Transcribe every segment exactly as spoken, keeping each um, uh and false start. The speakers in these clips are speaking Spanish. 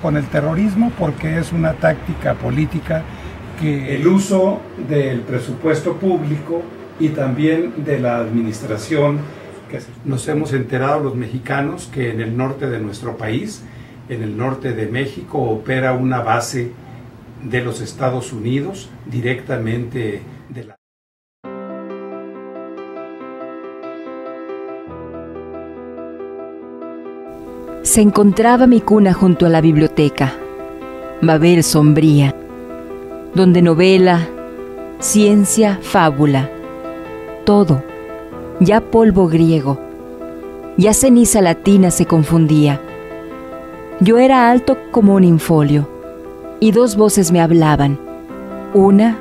con el terrorismo porque es una táctica política que... El uso del presupuesto público y también de la administración. Que nos hemos enterado los mexicanos que en el norte de nuestro país, en el norte de México, opera una base de los Estados Unidos directamente de la... Se encontraba mi cuna junto a la biblioteca, Babel sombría, donde novela, ciencia, fábula, todo, ya polvo griego, ya ceniza latina se confundía. Yo era alto como un infolio, y dos voces me hablaban, una,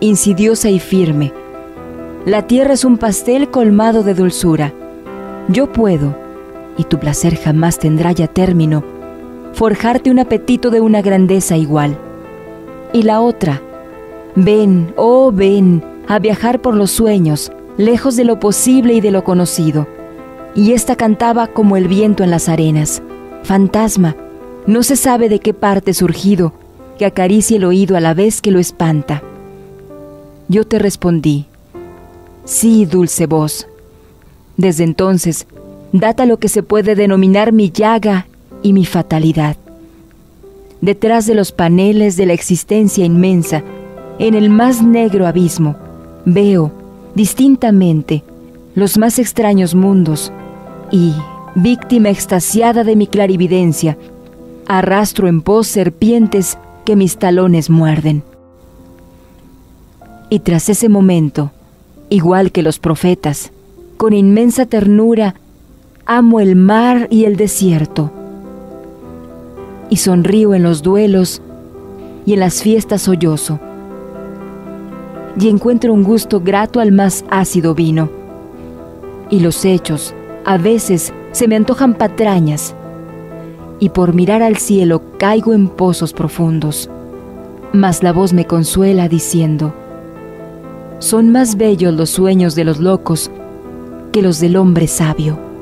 insidiosa y firme. La tierra es un pastel colmado de dulzura. Yo puedo, y tu placer jamás tendrá ya término, forjarte un apetito de una grandeza igual. Y la otra, ven, oh ven, a viajar por los sueños, lejos de lo posible y de lo conocido. Y ésta cantaba como el viento en las arenas, fantasma, no se sabe de qué parte surgido, que acaricia el oído a la vez que lo espanta. Yo te respondí, sí, dulce voz. Desde entonces, data lo que se puede denominar mi llaga y mi fatalidad. Detrás de los paneles de la existencia inmensa, en el más negro abismo, veo, distintamente, los más extraños mundos y, víctima extasiada de mi clarividencia, arrastro en pos serpientes que mis talones muerden. Y tras ese momento, igual que los profetas, con inmensa ternura, amo el mar y el desierto, y sonrío en los duelos y en las fiestas sollozo, y encuentro un gusto grato al más ácido vino, y los hechos a veces se me antojan patrañas, y por mirar al cielo caigo en pozos profundos, mas la voz me consuela diciendo, son más bellos los sueños de los locos que los del hombre sabio.